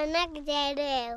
my next day.